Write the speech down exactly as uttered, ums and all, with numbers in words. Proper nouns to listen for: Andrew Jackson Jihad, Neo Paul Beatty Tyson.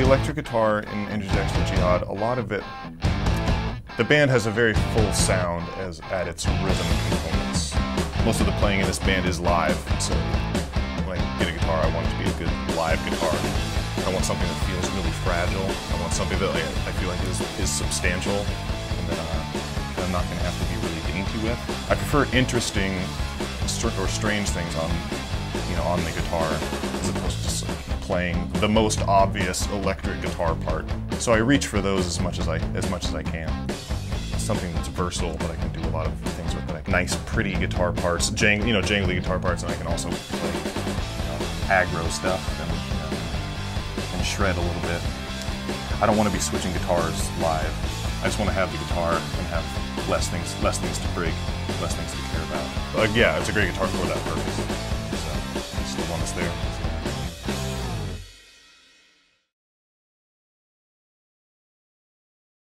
the electric guitar in Andrew Jackson Jihad, a lot of it, the band has a very full sound as at its rhythm components. Most of the playing in this band is live, so when I get a guitar, I want it to be a good live guitar. I want something that feels really fragile. I want something that I feel like is, is substantial and that, uh, that I'm not going to have to be really dainty with. I prefer interesting or strange things on, you know, on the guitar as opposed to just playing the most obvious electric guitar part. So I reach for those as much as I as much as I can. Something that's versatile that I can do a lot of things with. Like nice, pretty guitar parts, jang, you know, jangly guitar parts, and I can also play you know, aggro stuff and, you know, and shred a little bit. I don't want to be switching guitars live. I just want to have the guitar and have less things, less things to break, less things to care about. But yeah, it's a great guitar for that purpose. So it's the one that's there.